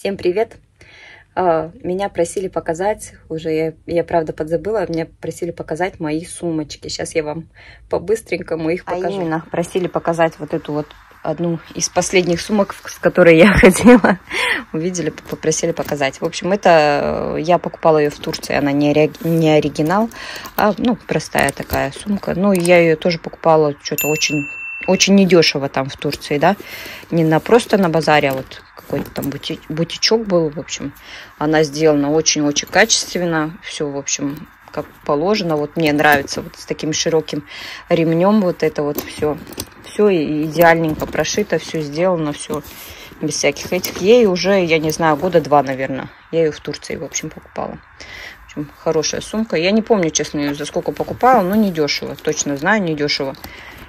Всем привет! Меня просили показать, уже я правда подзабыла, меня просили показать мои сумочки. Сейчас я вам по-быстренькому их покажу. А именно, просили показать вот эту вот одну из последних сумок, с которой я ходила. Увидели, попросили показать. В общем, это я покупала ее в Турции, она не оригинал, а простая такая сумка. Ну, я ее тоже покупала что-то очень недешево там в Турции, да. Не просто на базаре, а вот какой-то там бутичок был, в общем. Она сделана очень-очень качественно. Все, в общем, как положено. Вот мне нравится вот с таким широким ремнем вот это вот все. Все идеальненько прошито, все сделано, все без всяких этих. Ей уже, я не знаю, года два, наверное. Я ее в Турции, в общем, покупала. В общем, хорошая сумка. Я не помню, честно, ее за сколько покупала, но недешево. Точно знаю, недешево.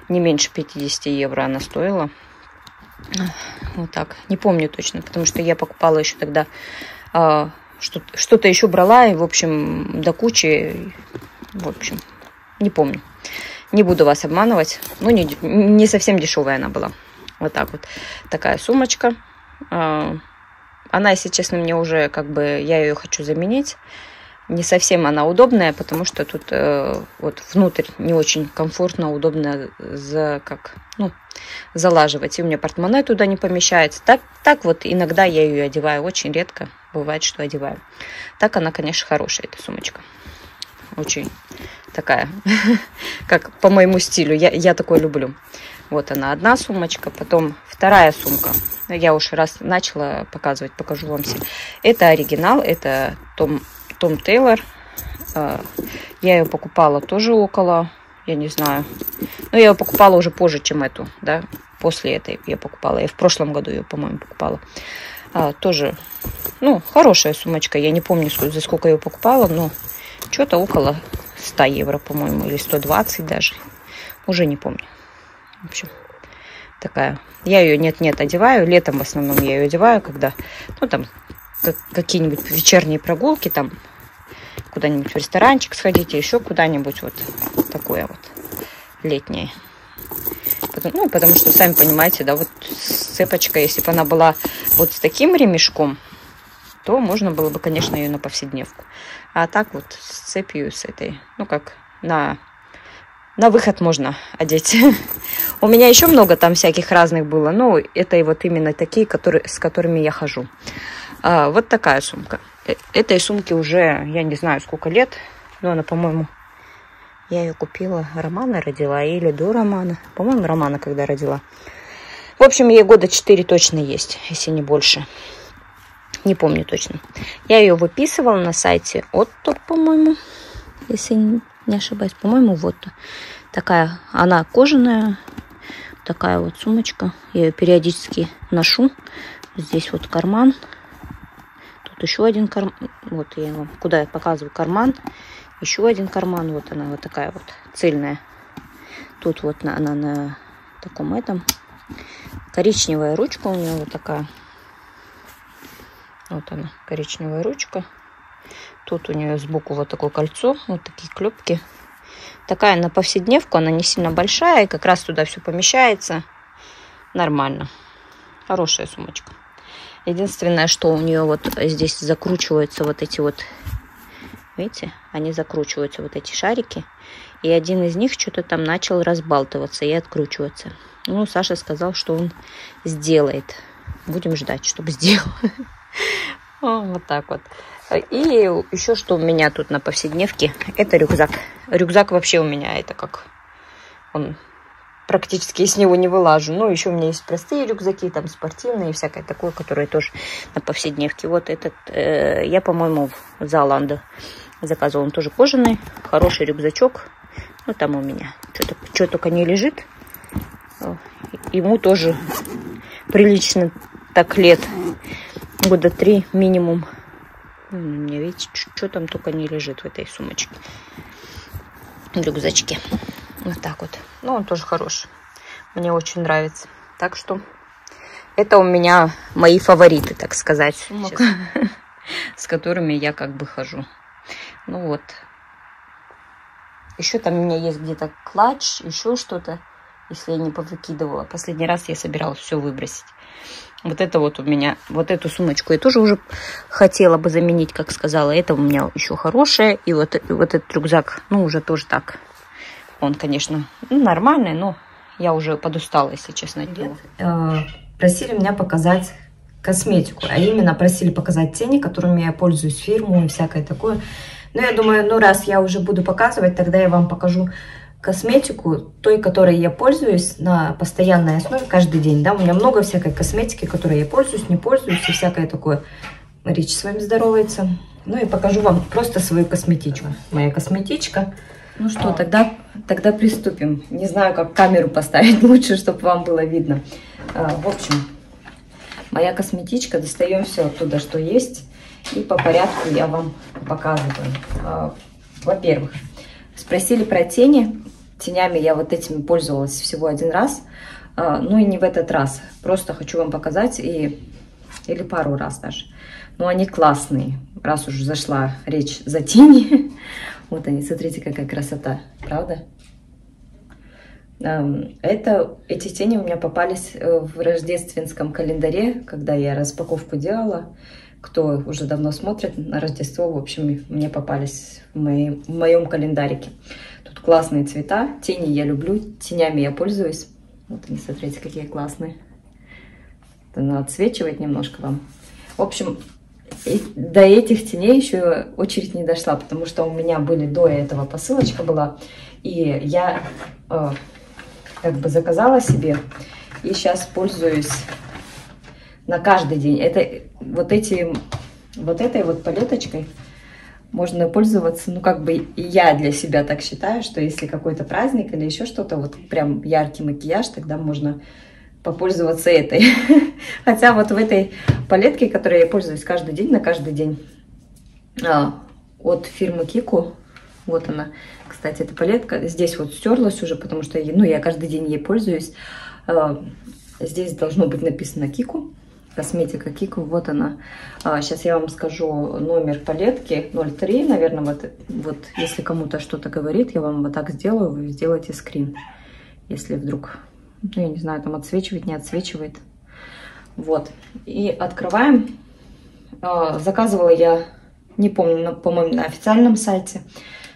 Не меньше 50 евро она стоила. Вот так. Не помню точно, потому что я покупала еще тогда что-то еще брала. И, в общем, до кучи. В общем, не помню. Не буду вас обманывать. Ну, не совсем дешевая она была. Вот так вот. Такая сумочка. Она, если честно, мне уже как бы... Я ее хочу заменить. Не совсем она удобная, потому что тут вот внутрь не очень комфортно, удобно залаживать. И у меня портмоне туда не помещается. Так вот иногда я ее одеваю, очень редко бывает, что одеваю. Так она, конечно, хорошая, эта сумочка. Очень такая, как по моему стилю. Я такое люблю. Вот она, одна сумочка, потом вторая сумка. Я уж раз начала показывать, покажу вам все. Это оригинал, это Том Тейлор. Я ее покупала тоже около, я не знаю. Но я ее покупала уже позже, чем эту, да. После этой я покупала. Я в прошлом году ее, по-моему, покупала. Тоже, хорошая сумочка. Я не помню, за сколько я ее покупала, но что-то около 100 евро, по-моему, или 120 даже. Уже не помню. В общем, такая. Я ее нет-нет одеваю. Летом в основном я ее одеваю, когда, какие-нибудь вечерние прогулки, там куда-нибудь в ресторанчик сходите, еще куда-нибудь, вот такое вот летнее. Потому что, сами понимаете, да, вот цепочка, если бы она была вот с таким ремешком, то можно было бы, конечно, ее на повседневку. А так вот с цепью, с этой, на выход можно одеть. У меня еще много там всяких разных было, но это вот именно такие, с которыми я хожу. Вот такая сумка. Этой сумке уже, я не знаю, сколько лет. Но она, по-моему, я ее купила. Романа родила или до Романа. По-моему, Романа когда родила. В общем, ей года 4 точно есть, если не больше. Не помню точно. Я ее выписывала на сайте Отто, по-моему. Если не ошибаюсь. По-моему, вот. Такая, она кожаная. Такая вот сумочка. Я ее периодически ношу. Здесь вот карман. Еще один карман, вот я вам куда я показываю карман, еще один карман, вот она вот такая вот цельная, тут вот она на таком этом, коричневая ручка у нее вот такая, вот она коричневая ручка, тут у нее сбоку вот такое кольцо, вот такие клепки, такая на повседневку, она не сильно большая, и как раз туда все помещается, нормально, хорошая сумочка. Единственное, что у нее вот здесь закручиваются вот эти вот, видите, они закручиваются, вот эти шарики. И один из них что-то там начал разбалтываться и откручиваться. Ну, Саша сказал, что он сделает. Будем ждать, чтобы сделал. Вот так вот. И еще что у меня тут на повседневке, это рюкзак. Рюкзак вообще у меня, это как он... Практически из него не вылажу. Но еще у меня есть простые рюкзаки, там спортивные и всякое такое, которые тоже на повседневке. Вот этот я, по-моему, в Зооланда заказывала. Он тоже кожаный, хороший рюкзачок. Ну, там у меня что только не лежит. Ему тоже прилично так лет. Года 3 минимум. У меня, видите, что там только не лежит в этой сумочке. В рюкзачке. Вот так вот. Ну, он тоже хороший. Мне очень нравится. Так что это у меня мои фавориты, так сказать. Сумок, с которыми я как бы хожу. Ну вот. Еще там у меня есть где-то клатч, еще что-то, если я не повыкидывала. Последний раз я собиралась все выбросить. Вот это вот у меня, вот эту сумочку я тоже уже хотела бы заменить, как сказала. Это у меня еще хорошая. И вот этот рюкзак, ну, уже тоже так. Он, конечно, ну, нормальный, но я уже подустала, если честно. Просили меня показать косметику. А именно просили показать тени, которыми я пользуюсь, фирму и всякое такое. Но я думаю, ну, раз я уже буду показывать, тогда я вам покажу косметику, той, которой я пользуюсь на постоянной основе каждый день. Да, у меня много всякой косметики, которой я пользуюсь, не пользуюсь и всякое такое. Марича с вами здоровается. Ну и покажу вам просто свою косметичку. Моя косметичка. Ну что, тогда приступим. Не знаю, как камеру поставить лучше, чтобы вам было видно. В общем, моя косметичка. Достаем все оттуда, что есть. И по порядку я вам показываю. Во-первых, спросили про тени. Тенями я вот этими пользовалась всего один раз. Ну и не в этот раз. Просто хочу вам показать. Или пару раз даже. Но они классные. Раз уж зашла речь за тени. Вот они. Смотрите, какая красота. Правда? Эти тени у меня попались в рождественском календаре, когда я распаковку делала. Кто уже давно смотрит на Рождество, в общем, мне попались в моем календарике. Тут классные цвета, тени я люблю, тенями я пользуюсь. Вот они, смотрите, какие классные. Она отсвечивает немножко вам. В общем, до этих теней еще очередь не дошла, потому что у меня были до этого посылочка была, и я как бы заказала себе, и сейчас пользуюсь на каждый день. Это вот этой палеточкой можно пользоваться, ну, как бы я для себя так считаю, что если какой-то праздник или еще что-то, вот прям яркий макияж, тогда можно попользоваться этой. Хотя вот в этой палетке, которой я пользуюсь каждый день, на каждый день, от фирмы KIKO, вот она, кстати, эта палетка, здесь вот стерлась уже, потому что, ну, я каждый день ей пользуюсь. Здесь должно быть написано KIKO. Косметика KIKO, вот она. Сейчас я вам скажу номер палетки, 03, наверное, вот если кому-то что-то говорит, я вам вот так сделаю, вы сделаете скрин, если вдруг, ну, я не знаю, там отсвечивает, не отсвечивает. Вот, и открываем. Заказывала я, не помню, по-моему, на официальном сайте.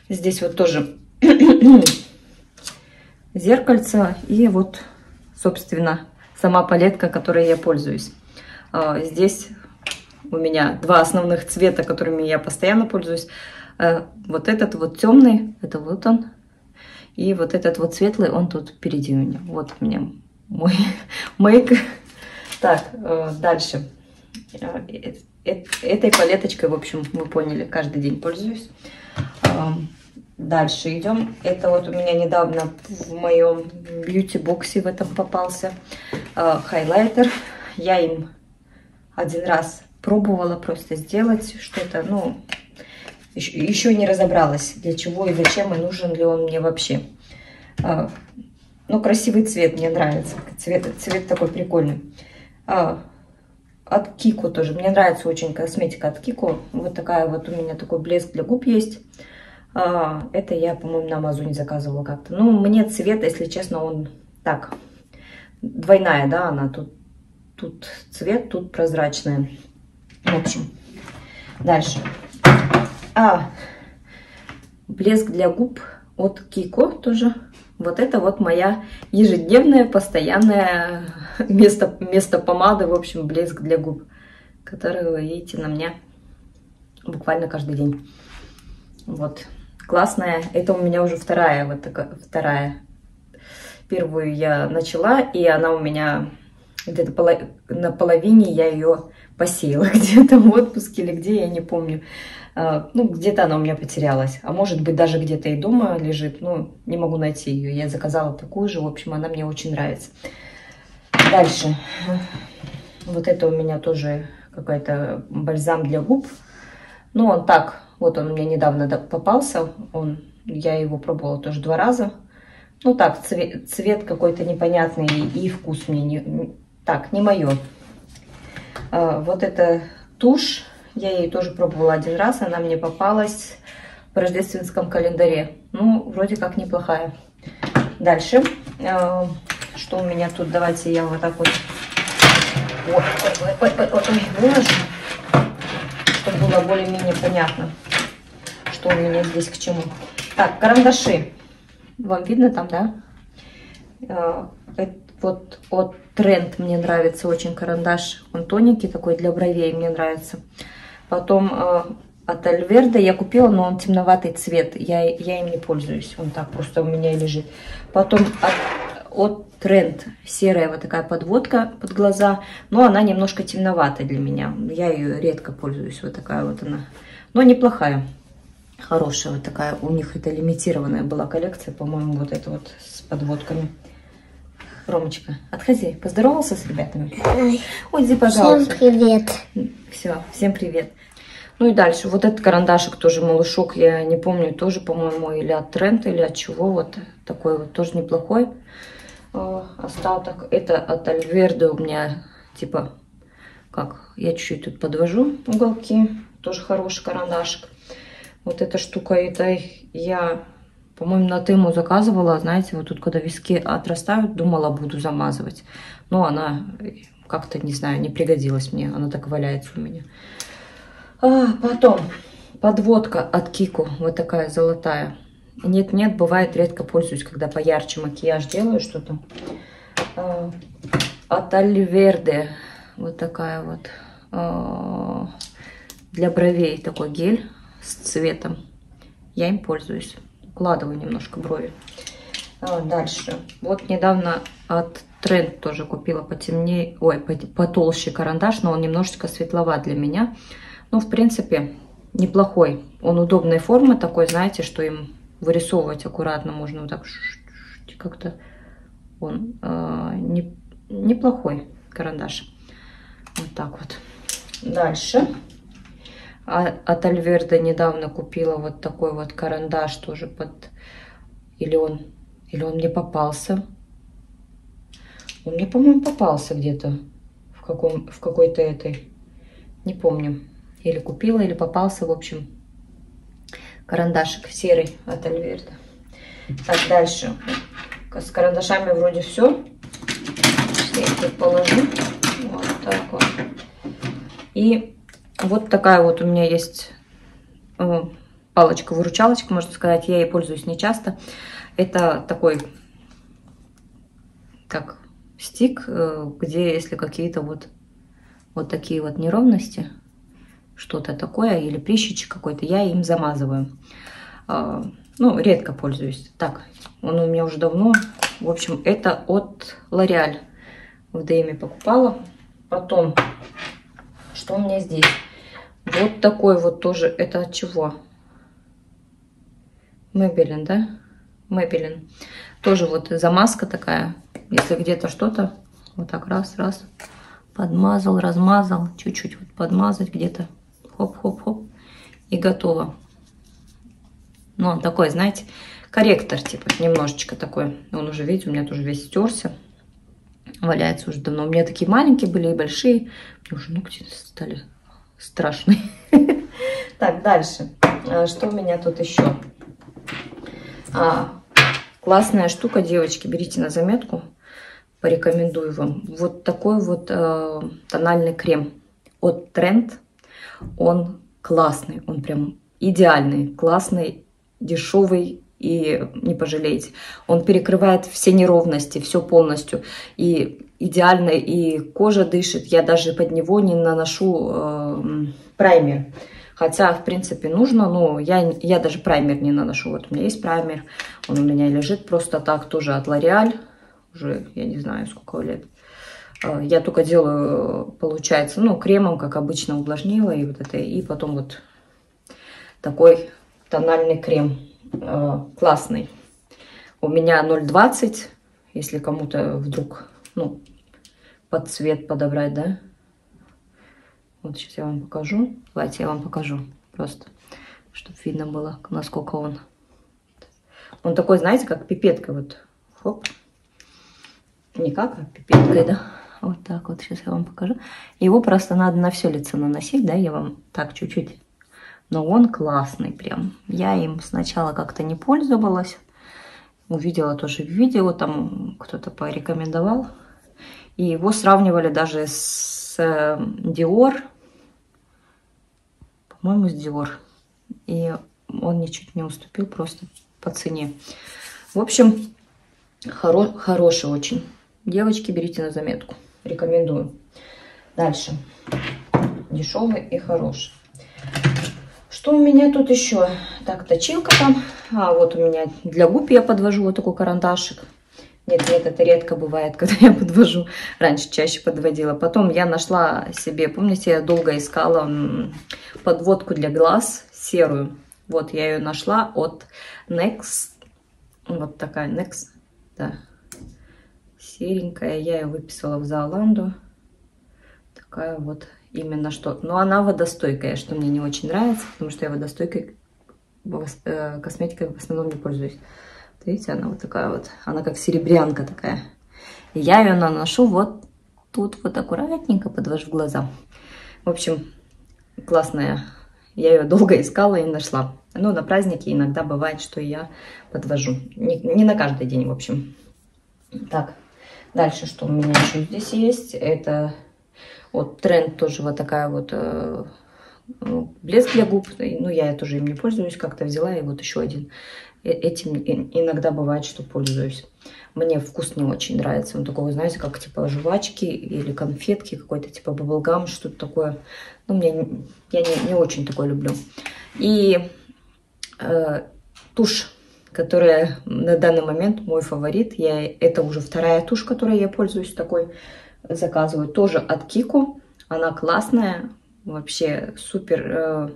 Здесь вот тоже зеркальце и вот, собственно, сама палетка, которой я пользуюсь. Здесь у меня два основных цвета, которыми я постоянно пользуюсь. Вот этот вот темный, это вот он. И вот этот вот светлый, он тут впереди у меня. Вот у меня мой мейк. Так, дальше. Этой палеточкой, в общем, вы поняли, каждый день пользуюсь. Дальше идем. Это вот у меня недавно в моем бьюти-боксе в этом попался хайлайтер. Я им один раз пробовала просто сделать что-то, ну, еще не разобралась, для чего и зачем, и нужен ли он мне вообще. Ну, красивый цвет мне нравится, цвет такой прикольный. От KIKO тоже, мне нравится очень косметика от KIKO. Вот такая вот у меня такой блеск для губ есть. Это я, по-моему, на Амазоне заказывала как-то. Ну, мне цвет, если честно, он так, двойная, да, она тут. Тут цвет, тут прозрачная. В общем, дальше. Блеск для губ от KIKO тоже. Вот это вот моя ежедневная, постоянная место помады, в общем, блеск для губ, который вы видите на мне буквально каждый день. Вот, классная. Это у меня уже вторая, вот такая, вторая. Первую я начала, и она у меня... Где-то на половине я ее посеяла, где-то в отпуске или где, я не помню. Ну, где-то она у меня потерялась. А может быть, даже где-то и дома лежит, но не могу найти ее. Я заказала такую же, в общем, она мне очень нравится. Дальше. Вот это у меня тоже какой-то бальзам для губ. Ну, он так, вот он у меня недавно попался. Я его пробовала тоже 2 раза. Ну, так, цвет какой-то непонятный и вкус мне не... Так, не мое. Вот эта тушь, я ей тоже пробовала 1 раз, она мне попалась в рождественском календаре. Ну, вроде как неплохая. Дальше, что у меня тут, давайте я вот так вот Ой, чтобы было более-менее понятно, что у меня здесь к чему. Так, карандаши. Вам видно там, да? Вот от Trend мне нравится очень карандаш. Он тоненький такой, для бровей мне нравится. Потом от Alverde я купила, но он темноватый цвет. Я им не пользуюсь. Он так просто у меня и лежит. Потом от Trend серая вот такая подводка под глаза. Но она немножко темноватая для меня. Я ее редко пользуюсь. Вот такая вот она. Но неплохая. Хорошая вот такая. У них это лимитированная была коллекция. По-моему, вот эта вот с подводками. Ромочка, отходи. Поздоровался с ребятами? Уйди, пожалуйста. Всем привет. Все, всем привет. Ну и дальше. Вот этот карандашик тоже малышок. Я не помню, тоже, по-моему, или от Trend, или от чего. Вот такой вот тоже неплохой остаток. Это от Alverde у меня, типа, как, я чуть-чуть тут подвожу уголки. Тоже хороший карандашик. Вот эта штука, это я... По-моему, на тему заказывала, знаете, вот тут, когда виски отрастают, думала, буду замазывать. Но она как-то, не знаю, не пригодилась мне. Она так валяется у меня. А потом подводка от KIKO, вот такая золотая. Нет-нет, бывает, редко пользуюсь, когда поярче макияж делаю что-то. От Alverde вот такая вот. Для бровей такой гель с цветом. Я им пользуюсь. Укладываю немножко брови. Дальше. Вот недавно от Trend тоже купила потемнее, ой, потолще карандаш, но он немножечко светловат для меня. Но, в принципе, неплохой. Он удобной формы такой, знаете, что им вырисовывать аккуратно можно вот так как-то. Он неплохой карандаш. Вот так вот. Дальше. От Alverde недавно купила вот такой вот карандаш тоже под... Или он мне попался? Он мне, по-моему, попался где-то в какой-то этой... Не помню. Или купила, или попался, в общем. Карандашик серый от Alverde. Так, дальше. С карандашами вроде все. Я их тут положу. Вот так вот. И... Вот такая вот у меня есть палочка-выручалочка, можно сказать. Я ей пользуюсь нечасто. Это такой, как стик, где если какие-то вот такие вот неровности, что-то такое, или прищичек какой-то, я им замазываю. Ну, редко пользуюсь. Так, он у меня уже давно. В общем, это от L'Oreal. В DM покупала. Потом, что у меня здесь? Вот такой вот тоже. Это от чего? Maybelline, да? Maybelline. Тоже вот замазка такая. Если где-то что-то, вот так раз-раз. Подмазал, размазал. Чуть-чуть вот подмазать где-то. Хоп-хоп-хоп. И готово. Ну, он такой, знаете, корректор типа. Немножечко такой. Он уже, видите, у меня тоже весь стерся. Валяется уже давно. У меня такие маленькие были и большие. Мне уже ногти стали... Страшный. Так, дальше. Что у меня тут еще? Классная штука, девочки, берите на заметку. Порекомендую вам. Вот такой вот тональный крем от Trend. Он классный, он прям идеальный, классный, дешевый. И не пожалеете. Он перекрывает все неровности, все полностью. И идеально, и кожа дышит. Я даже под него не наношу праймер. Хотя, в принципе, нужно, но я даже праймер не наношу. Вот у меня есть праймер, он у меня лежит просто так, тоже от L'Oreal. Уже, я не знаю, сколько лет. Я только делаю, получается, ну, кремом, как обычно, увлажнила. И вот это, и потом вот такой тональный крем. Классный. У меня 0,20, если кому-то вдруг, ну, под цвет подобрать, да? Вот сейчас я вам покажу. Давайте я вам покажу, просто, чтобы видно было, насколько он. Он такой, знаете, как пипетка, вот. Хоп. Не как, а пипеткой, да? Вот так вот, сейчас я вам покажу. Его просто надо на все лицо наносить, да? Я вам так чуть-чуть... Но он классный прям. Я им сначала как-то не пользовалась. Увидела тоже в видео, там кто-то порекомендовал. И его сравнивали даже с Dior. По-моему, с Dior. И он ничуть не уступил просто по цене. В общем, хороший очень. Девочки, берите на заметку. Рекомендую. Дальше. Дешевый и хороший. Что у меня тут еще? Так, точилка там. А вот у меня для губ я подвожу вот такой карандашик. Нет, это редко бывает, когда я подвожу. Раньше чаще подводила. Потом я нашла себе, помните, я долго искала подводку для глаз серую. Вот я ее нашла от Next. Вот такая Next, да. Серенькая. Я ее выписала в Зооланду. Такая вот именно что. Но она водостойкая, что мне не очень нравится, потому что я водостойкой косметикой в основном не пользуюсь. Видите, она вот такая вот. Она как серебрянка такая. И я ее наношу вот тут вот аккуратненько, подвожу глаза. В общем, классная. Я ее долго искала и нашла. Но на праздники иногда бывает, что я подвожу. Не на каждый день, в общем. Так, дальше что у меня еще здесь есть? Это вот Тренд тоже вот такая вот блеск для губ. Ну, я тоже им не пользуюсь, как-то взяла и вот еще один. Этим иногда бывает, что пользуюсь. Мне вкус не очень нравится. Он такой, знаете, как типа жвачки или конфетки, какой-то типа баблгам, что-то такое. Ну, я не очень такое люблю. И тушь, которая на данный момент мой фаворит. Это уже вторая тушь, которой я пользуюсь, такой заказываю. Тоже от KIKO. Она классная, вообще супер...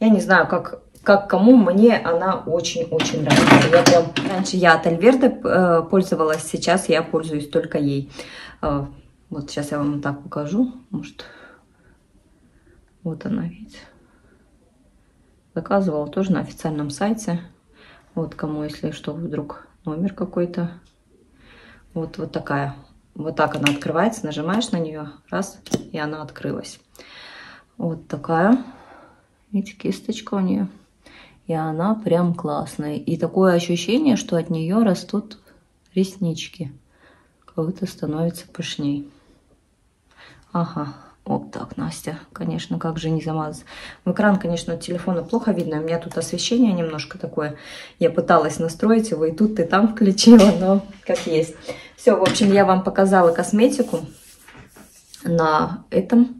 Я не знаю, как кому, мне она очень-очень нравится. Я прям, раньше я от Альверде пользовалась, сейчас я пользуюсь только ей. Вот сейчас я вам так покажу. Может, вот она, видите. Заказывала тоже на официальном сайте. Вот кому, если что, вдруг номер какой-то. Вот такая. Вот так она открывается, нажимаешь на нее, раз, и она открылась. Вот такая. Видите, кисточка у нее. И она прям классная. И такое ощущение, что от нее растут реснички. Как-то становится пышней. Ага. Вот так, Настя. Конечно, как же не замазать. В экран, конечно, от телефона плохо видно. У меня тут освещение немножко такое. Я пыталась настроить его, и тут и там включила, но как есть. Все, в общем, я вам показала косметику. На этом...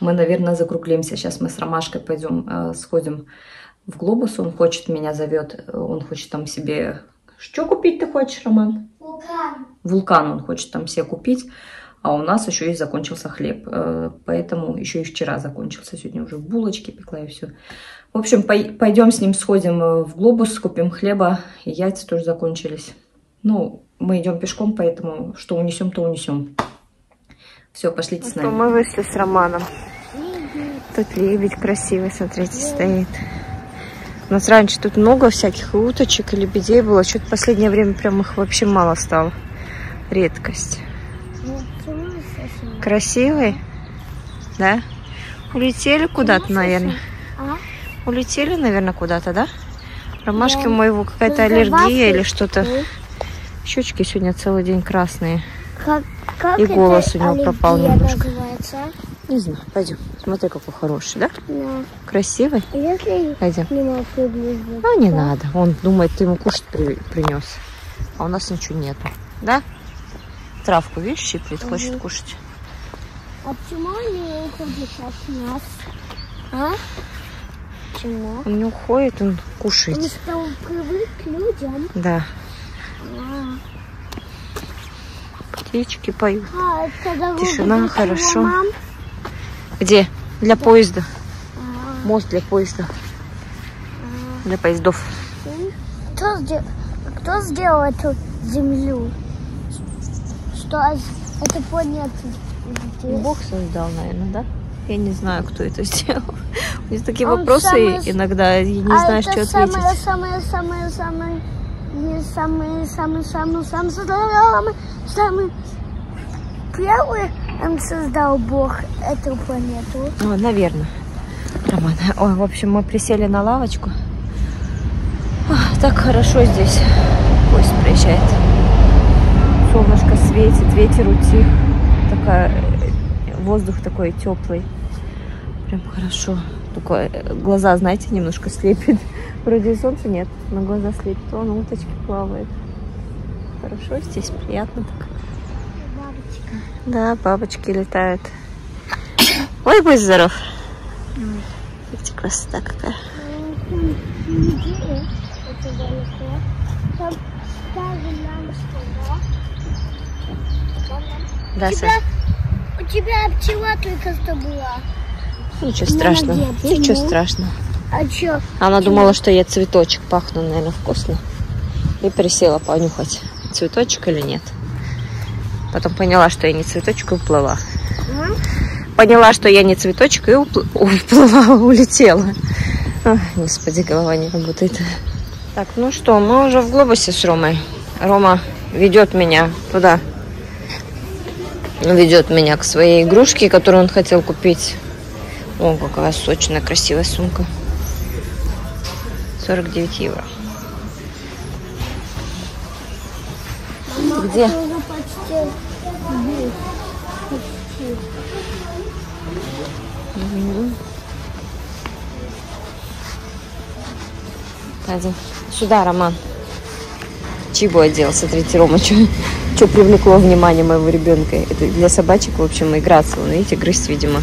Мы, наверное, закруглимся. Сейчас мы с Ромашкой пойдем, сходим в Глобус. Он хочет, меня зовет. Он хочет там себе... Что купить ты хочешь, Роман? Вулкан. Вулкан он хочет там себе купить. А у нас еще и закончился хлеб. Поэтому еще и вчера закончился. Сегодня уже булочки пекла и все. В общем, пойдем с ним сходим в Глобус, купим хлеба. И яйца тоже закончились. Ну, мы идем пешком, поэтому что унесем, то унесем. Все, пошлите с нами. Мы вышли с Романом. Тут лебедь красивый, смотрите, стоит. У нас раньше тут много всяких уточек и лебедей было. Что-то в последнее время прям их вообще мало стало. Редкость. Красивый? Да? Улетели куда-то, наверное. Улетели, наверное, куда-то, да? Ромашке моего какая-то аллергия или что-то. Щечки сегодня целый день красные. Как и голос у него пропал немножко. Называется? Не знаю. Пойдем. Смотри, какой хороший, да? Да. Красивый? Если пойдем. Ну, не надо. Он думает, ты ему кушать принес. А у нас ничего нету. Да? Травку, видишь, щиплет, хочет кушать. А почему он не уходит от нас? А? Почему? Он не уходит, он кушает. Потому что он привык к людям. Да. Птички поют. Тишина, хорошо. Мам? Где? Для поезда. Мост для поезда. Для поездов. Кто сделал эту землю? Что это понятно? Бог создал, наверное, да? Я не знаю, кто это сделал. У меня такие вопросы иногда, я не знаю, что ответить. Самый первый создал Бог эту планету. О, наверное. Роман. Ой, в общем, мы присели на лавочку. Ах, так хорошо здесь. пусть приезжает. Солнышко светит, ветер утих. Такая, воздух такой теплый. Прям хорошо. Только глаза, знаете, немножко слепит. Вроде и солнца нет, но глаза слепит. Вон уточки плавают. Хорошо здесь, приятно так. Бабочка. Да, бабочки летают. Ой, будь здоров. Видите, красота какая. Да, у тебя пчела только что была. Ничего страшного. Ничего страшного. А чё? Она думала, что я цветочек пахну, наверное, вкусно. И присела понюхать, цветочек или нет. Потом поняла, что я не цветочек, и уплыла. Поняла, что я не цветочек, и уплыла, улетела. Ой, господи, голова не работает. Так, ну что, мы уже в Глобусе с Ромой. Рома ведет меня туда. Ведет меня к своей игрушке, которую он хотел купить. О, какая сочная, красивая сумка. 49 евро. Мама, где? Один. Сюда, Роман. Чего одел? Смотрите, Рома, что привлекло внимание моего ребенка. Это для собачек, в общем, играться. Вон, видите, грызть, видимо.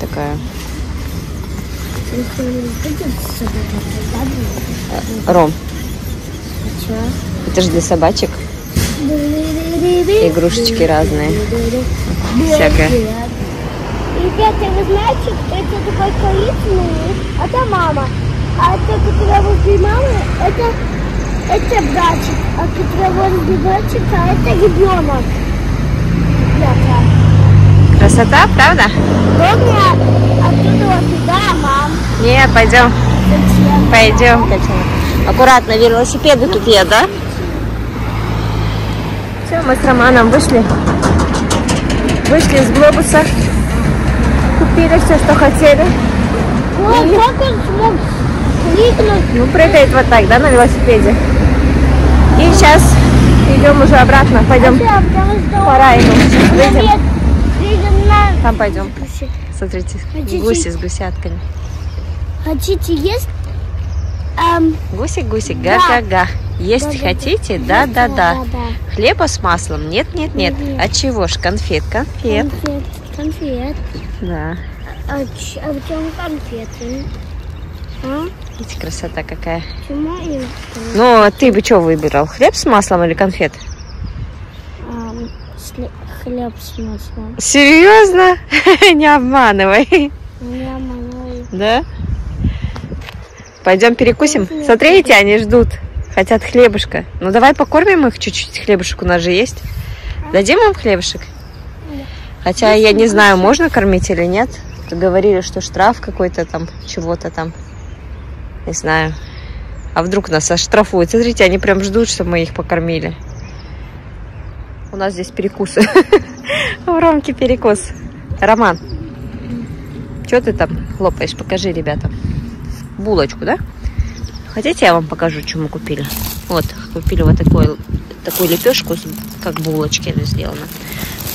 Такая. Ром. Это же для собачек. Игрушечки разные. Всякое. Ребята, вы знаете, это такой количественный, это мама. А это, которая возле мамы, это братик. А которая возле братика, это ребенок. Ребята. Красота, правда? Помню, оттуда вот туда, мам. Не, пойдем. Зачем? Пойдем, Катя. Аккуратно, велосипеды тут я, да? Все, мы с Романом вышли. Вышли из Глобуса. Купили все, что хотели. О, и... как он смог прыгнуть? Ну, прыгает вот так, да, на велосипеде. И сейчас идем уже обратно. Пойдем. Пора ему. Там пойдем. Смотрите, хотите... гуси с гусятками. Хотите есть? Гусик, гусик, га-га-га. Есть да, хотите? Да-да-да. Хлеба с маслом? Нет-нет-нет. От чего ж? Конфет, конфет. Конфет. Да. А в чем конфеты? А? Видите, красота какая. Чему им? Ну, а ты бы что выбирал? Хлеб с маслом или конфет? Хлеб с маслом. Серьезно? Не обманывай. Не обманывай. Да? Пойдем перекусим. Смотрите, они ждут. Хотят хлебушка. Ну, давай покормим их чуть-чуть. Хлебушек у нас же есть. Дадим им хлебушек? Хотя я не знаю, можно кормить или нет. Говорили, что штраф какой-то там, чего-то там. Не знаю. А вдруг нас оштрафуют? Смотрите, они прям ждут, чтобы мы их покормили. У нас здесь перекусы. У Ромки перекус. Роман, что ты там лопаешь? Покажи, ребята. Булочку, да? Хотите, я вам покажу, что мы купили? Вот, купили вот такую лепешку, как булочки она сделана.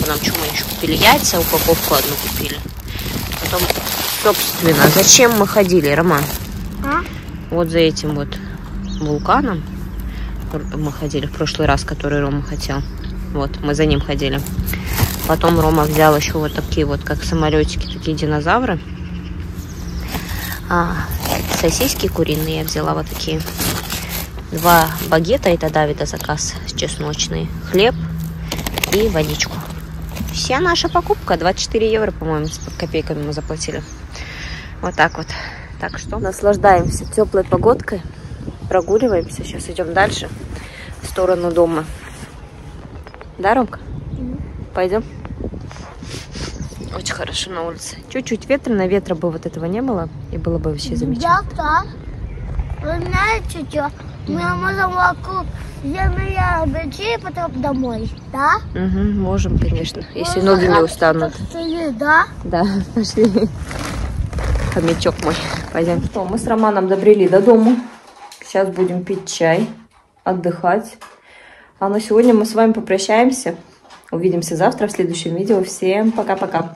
Нам что мы еще купили? Яйца, упаковку одну купили. Потом, собственно, зачем мы ходили, Роман? А? Вот за этим вот вулканом мы ходили в прошлый раз, который Рома хотел. Вот, мы за ним ходили. Потом Рома взял еще вот такие вот, как самолетики, такие динозавры. Сосиски куриные я взяла вот такие. 2 багета, это Давида заказ, чесночный. Хлеб и водичку. Вся наша покупка 24 евро, по-моему, с копейками мы заплатили. Вот так вот. Так что наслаждаемся теплой погодкой. Прогуливаемся. Сейчас идем дальше. В сторону дома. Да, Ромка? Пойдем. Очень хорошо на улице. Чуть-чуть ветрено. Ветра бы вот этого не было. И было бы вообще замечательно. Да, да. Вы знаете, что? Мы можем вокруг земли обойти и потом домой, да? Угу, можем, конечно, если ноги не устанут. Пошли, да? Да, пошли. Хомячок мой, пойдем. Что, мы с Романом добрели до дома. Сейчас будем пить чай. отдыхать. А на сегодня мы с вами попрощаемся. Увидимся завтра в следующем видео. Всем пока-пока.